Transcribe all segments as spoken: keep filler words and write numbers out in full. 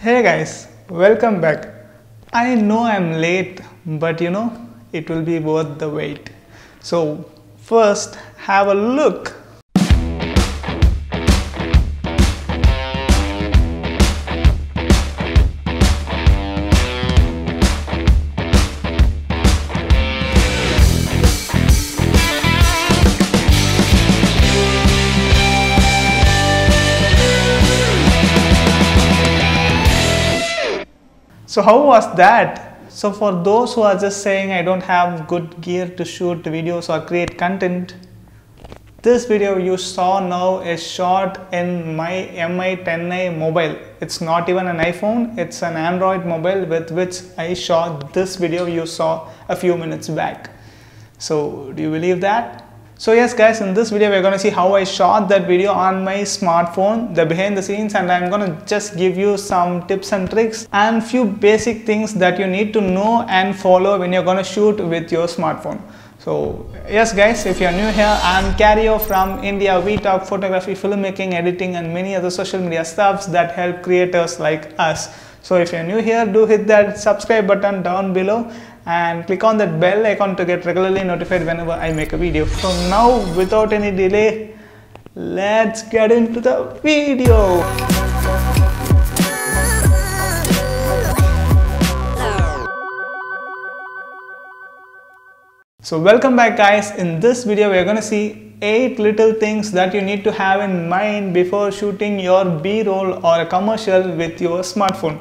Hey guys, welcome back. I know I'm late, but you know, it will be worth the wait. So first, have a look. So how was that? So for those who are just saying I don't have good gear to shoot videos or create content, this video you saw now is shot in my M I ten i mobile. It's not even an iPhone, it's an Android mobile with which I shot this video you saw a few minutes back. So do you believe that? So yes guys, in this video we're going to see how I shot that video on my smartphone, the behind the scenes, and I'm going to just give you some tips and tricks and few basic things that you need to know and follow when you're going to shoot with your smartphone. So yes guys, if you're new here, I'm Kario from India. We talk photography, filmmaking, editing and many other social media stuffs that help creators like us. So if you're new here, do hit that subscribe button down below and click on that bell icon to get regularly notified whenever I make a video. So now without any delay, let's get into the video. So welcome back guys. In this video we are going to see eight little things that you need to have in mind before shooting your B-roll or a commercial with your smartphone.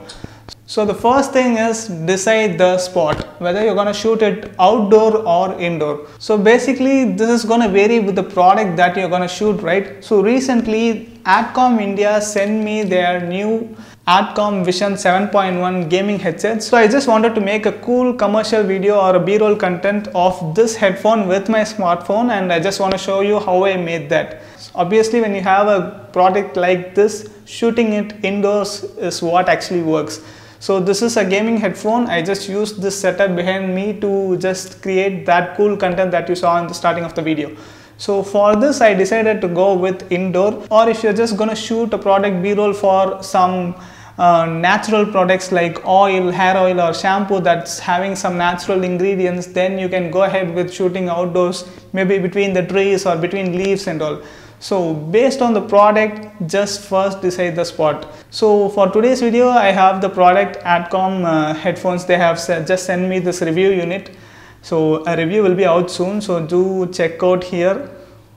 So the first thing is decide the spot, whether you're going to shoot it outdoor or indoor. So basically this is going to vary with the product that you're going to shoot, right? So recently Adcom India sent me their new Adcom Vision seven point one gaming headset. So I just wanted to make a cool commercial video or a B-roll content of this headphone with my smartphone, and I just want to show you how I made that. So obviously when you have a product like this, shooting it indoors is what actually works. So this is a gaming headphone. I just used this setup behind me to just create that cool content that you saw in the starting of the video. So for this I decided to go with indoor, or if you're just gonna shoot a product B-roll for some uh, natural products like oil, hair oil or shampoo that's having some natural ingredients, then you can go ahead with shooting outdoors, maybe between the trees or between leaves and all. So based on the product, just first decide the spot. So for today's video I have the product Adcom uh, headphones. They have just sent me this review unit. So a review will be out soon, so do check out here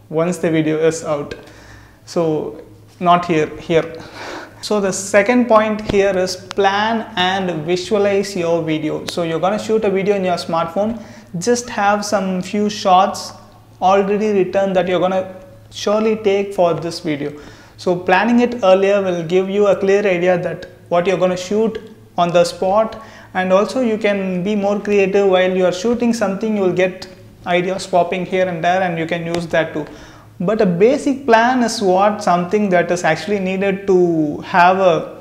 once the video is out. So not here, here. So the second point here is plan and visualize your video. So you're gonna shoot a video in your smartphone, just have some few shots already written that you're gonna surely take for this video. So planning it earlier will give you a clear idea that what you're gonna shoot on the spot, and also you can be more creative while you are shooting something. You will get ideas popping here and there and you can use that too. But a basic plan is what something that is actually needed to have a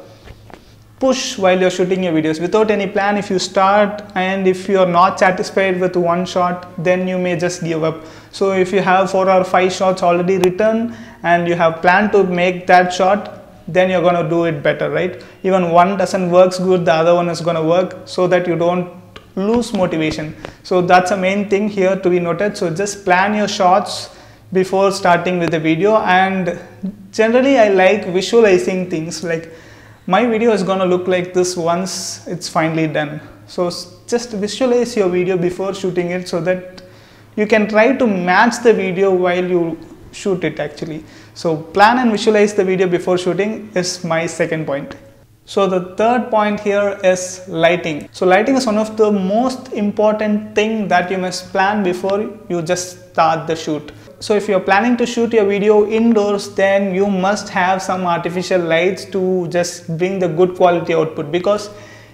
push while you are shooting your videos. Without any plan, if you start and if you are not satisfied with one shot, then you may just give up. So if you have four or five shots already written and you have planned to make that shot, then you're going to do it better, right? Even one doesn't works good, the other one is going to work, so that you don't lose motivation. So that's the main thing here to be noted. So just plan your shots before starting with the video, and generally I like visualizing things, like my video is going to look like this once it's finally done. So just visualize your video before shooting it, so that you can try to match the video while you shoot it actually. So plan and visualize the video before shooting is my second point. So the third point here is lighting. So lighting is one of the most important thing that you must plan before you just start the shoot. So if you're planning to shoot your video indoors, then you must have some artificial lights to just bring the good quality output, because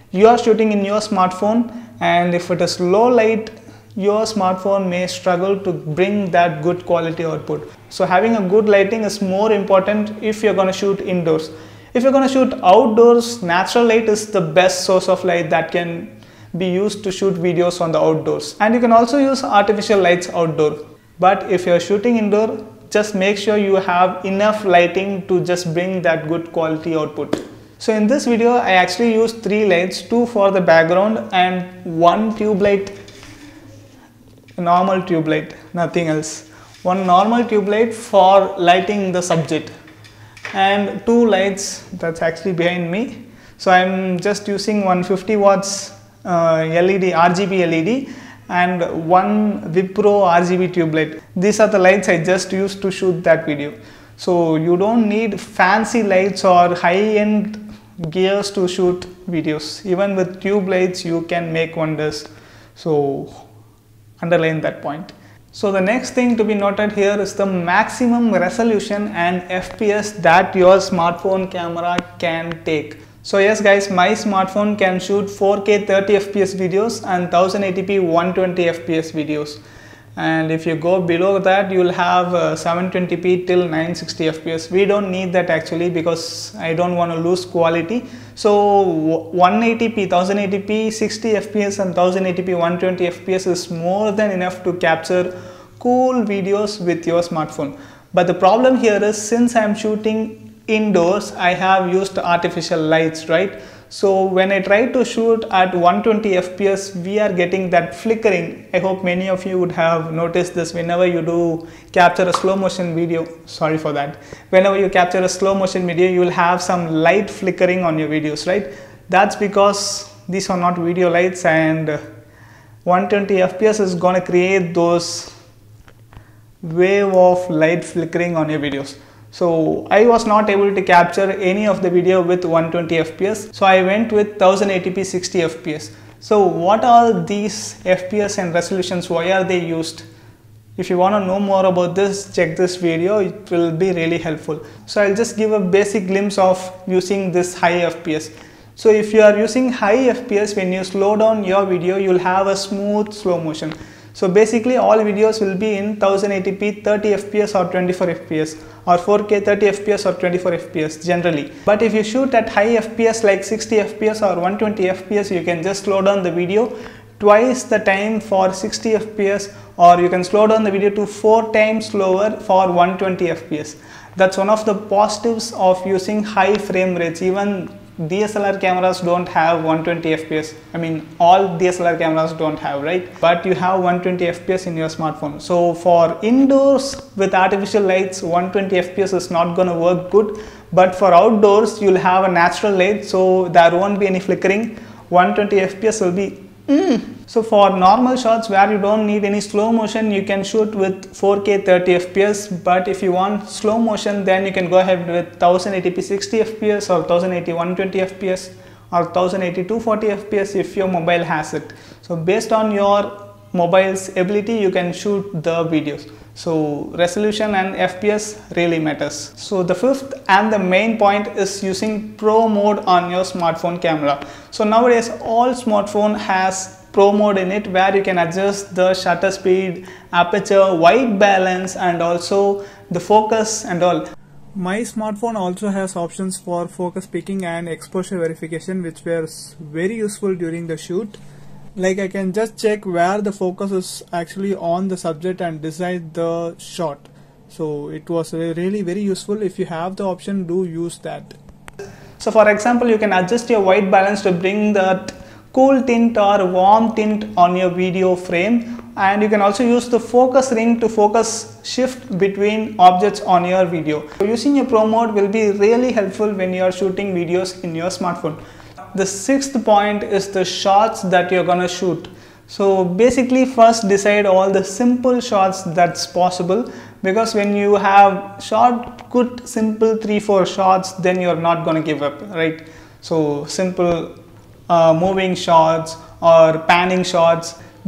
you are shooting in your smartphone, and if it is low light, your smartphone may struggle to bring that good quality output. So having a good lighting is more important if you're going to shoot indoors. If you're going to shoot outdoors, natural light is the best source of light that can be used to shoot videos on the outdoors, and you can also use artificial lights outdoor. But if you're shooting indoor, just make sure you have enough lighting to just bring that good quality output. So in this video, I actually used three lights, two for the background and one tube light, normal tube light, nothing else. One normal tube light for lighting the subject and two lights that's actually behind me. So I'm just using one hundred fifty watts uh, L E D, R G B L E D and one Wipro R G B tube light. These are the lights I just used to shoot that video. So you don't need fancy lights or high-end gears to shoot videos. Even with tube lights you can make wonders. So underline that point. So the next thing to be noted here is the maximum resolution and F P S that your smartphone camera can take. So yes guys, my smartphone can shoot four K thirty F P S videos and ten eighty P one twenty F P S videos. And if you go below that, you'll have uh, seven twenty P till nine sixty F P S. We don't need that actually because I don't want to lose quality. So one eighty P, ten eighty P, sixty F P S and ten eighty P, one twenty F P S is more than enough to capture cool videos with your smartphone. But the problem here is, since I'm shooting indoors, I have used artificial lights, right? So when I try to shoot at one twenty F P S, we are getting that flickering. I hope many of you would have noticed this whenever you do capture a slow motion video. Sorry for that. Whenever you capture a slow motion video, you will have some light flickering on your videos, right? That's because these are not video lights, and one twenty F P S is going to create those wave of light flickering on your videos. So I was not able to capture any of the video with one twenty F P S. So I went with ten eighty P sixty F P S. So what are these F P S and resolutions? Why are they used? If you want to know more about this, check this video. It will be really helpful. So I'll just give a basic glimpse of using this high F P S. So if you are using high F P S, when you slow down your video, you'll have a smooth slow motion. So basically all videos will be in ten eighty P thirty F P S or twenty-four F P S or four K thirty F P S or twenty-four F P S generally. But if you shoot at high F P S like sixty F P S or one twenty F P S, you can just slow down the video twice the time for sixty F P S, or you can slow down the video to four times slower for one twenty F P S. That's one of the positives of using high frame rates. Even D S L R cameras don't have one twenty F P S. I mean, all D S L R cameras don't have, right? But you have one twenty F P S in your smartphone. So for indoors with artificial lights, one twenty F P S is not going to work good. But for outdoors, you'll have a natural light, so there won't be any flickering. one twenty F P S will be mm. So for normal shots where you don't need any slow motion, you can shoot with four K thirty F P S. But if you want slow motion, then you can go ahead with ten eighty P sixty F P S or ten eighty P one twenty F P S or ten eighty P two forty F P S if your mobile has it. So based on your mobile's ability, you can shoot the videos. So resolution and F P S really matters. So the fifth and the main point is using pro mode on your smartphone camera. So nowadays all smartphone has pro mode in it, where you can adjust the shutter speed, aperture, white balance and also the focus and all. My smartphone also has options for focus picking and exposure verification, which were very useful during the shoot. Like, I can just check where the focus is actually on the subject and decide the shot. So it was really very useful. If you have the option, do use that. So for example, you can adjust your white balance to bring that cool tint or warm tint on your video frame, and you can also use the focus ring to focus shift between objects on your video. So using your pro mode will be really helpful when you are shooting videos in your smartphone. The sixth point is the shots that you're gonna shoot. So basically first decide all the simple shots that's possible, because when you have shot good simple three four shots, then you're not gonna give up, right? So simple Uh, moving shots or panning shots.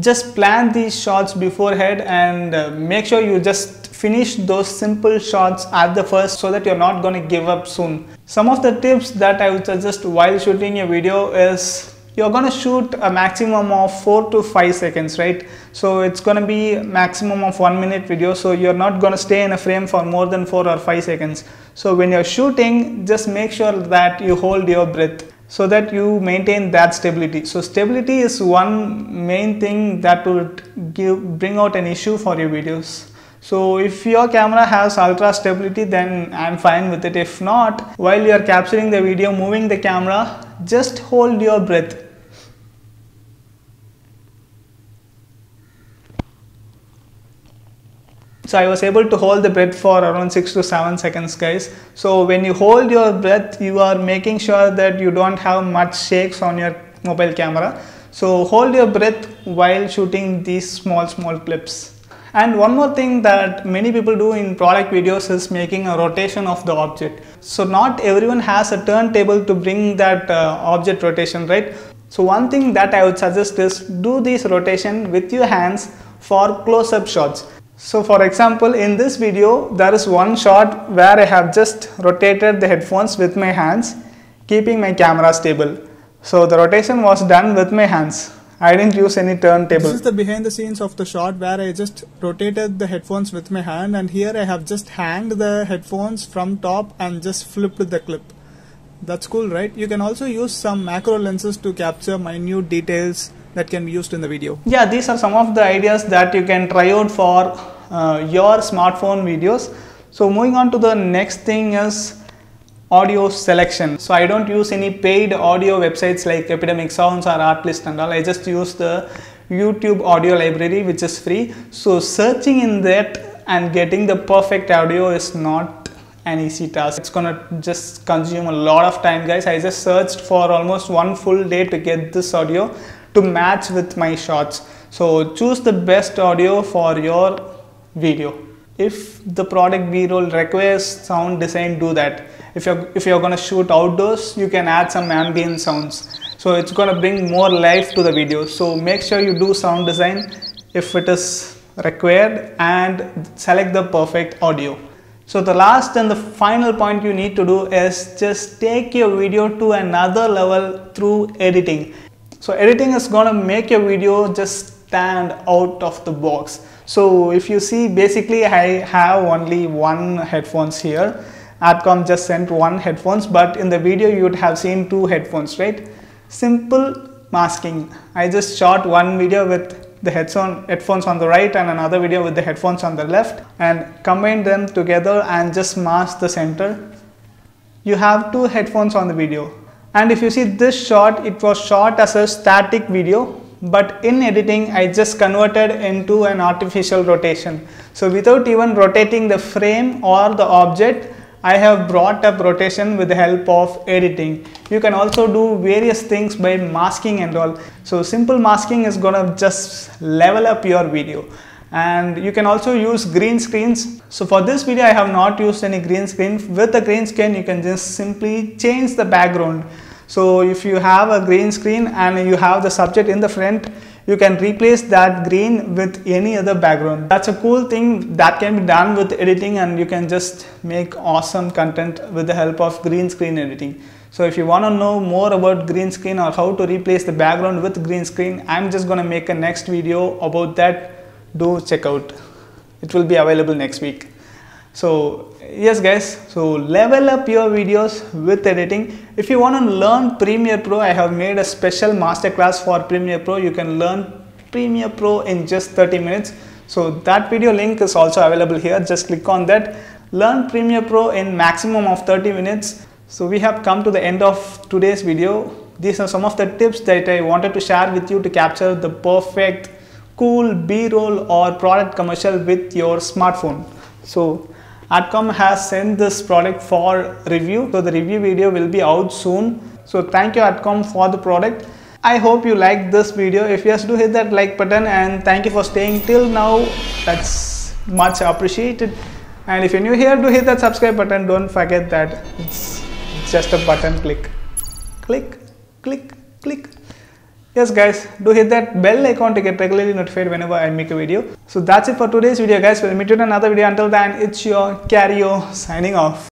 Just plan these shots beforehand and uh, make sure you just finish those simple shots at the first, so that you're not going to give up soon. Some of the tips that I would suggest while shooting a video is you're going to shoot a maximum of four to five seconds, right? So it's going to be a maximum of one minute video. So you're not going to stay in a frame for more than four or five seconds. So when you're shooting, just make sure that you hold your breath, so that you maintain that stability. So stability is one main thing that would give, bring out an issue for your videos. So if your camera has ultra stability, then I'm fine with it. If not, while you are capturing the video, moving the camera, just hold your breath. So I was able to hold the breath for around six to seven seconds, guys. So when you hold your breath, you are making sure that you don't have much shakes on your mobile camera. So hold your breath while shooting these small small clips. And one more thing that many people do in product videos is making a rotation of the object. So not everyone has a turntable to bring that uh, object rotation, right? So one thing that I would suggest is do this rotation with your hands for close-up shots. So for example, in this video, there is one shot where I have just rotated the headphones with my hands, keeping my camera stable. So the rotation was done with my hands. I didn't use any turntable. This is the behind the scenes of the shot where I just rotated the headphones with my hand, and here I have just hanged the headphones from top and just flipped the clip. That's cool, right? You can also use some macro lenses to capture minute details that can be used in the video. Yeah, these are some of the ideas that you can try out for Uh, your smartphone videos. So moving on to the next thing is audio selection. So I don't use any paid audio websites like Epidemic Sounds or Artlist and all. I just use the YouTube audio library, which is free. So searching in that and getting the perfect audio is not an easy task. It's gonna just consume a lot of time, guys. I just searched for almost one full day to get this audio to match with my shots. So choose the best audio for your video. If the product B-roll requires sound design, do that. If you're if you're gonna shoot outdoors, you can add some ambient sounds. So it's gonna bring more life to the video. So make sure you do sound design if it is required and select the perfect audio. So the last and the final point you need to do is just take your video to another level through editing. So editing is gonna make your video just stand out of the box. So if you see, basically I have only one headphones here. Adcom just sent one headphones, but in the video you would have seen two headphones, right? Simple masking. I just shot one video with the headphones on the right and another video with the headphones on the left, and combined them together and just mask the center. You have two headphones on the video. And if you see this shot, it was shot as a static video, but in editing I just converted into an artificial rotation. So without even rotating the frame or the object, I have brought up rotation with the help of editing. You can also do various things by masking and all. So simple masking is gonna just level up your video. And you can also use green screens. So for this video I have not used any green screen. With the green screen you can just simply change the background. So if you have a green screen and you have the subject in the front, you can replace that green with any other background. That's a cool thing that can be done with editing, and you can just make awesome content with the help of green screen editing. So if you want to know more about green screen or how to replace the background with green screen, I'm just going to make a next video about that. Do check out. It will be available next week. So yes guys, so level up your videos with editing. If you want to learn Premiere Pro, I have made a special masterclass for Premiere Pro. You can learn Premiere Pro in just thirty minutes. So that video link is also available here. Just click on that. Learn Premiere Pro in maximum of thirty minutes. So we have come to the end of today's video. These are some of the tips that I wanted to share with you to capture the perfect cool B-roll or product commercial with your smartphone. So Adcom has sent this product for review, so the review video will be out soon. So thank you Adcom for the product. I hope you liked this video. If yes, do hit that like button, and thank you for staying till now. That's much appreciated. And if you're new here, do hit that subscribe button. Don't forget that it's just a button click. Click, click, click. Yes guys, do hit that bell icon to get regularly notified whenever I make a video. So that's it for today's video guys. We'll meet you in another video. Until then, it's your Kario signing off.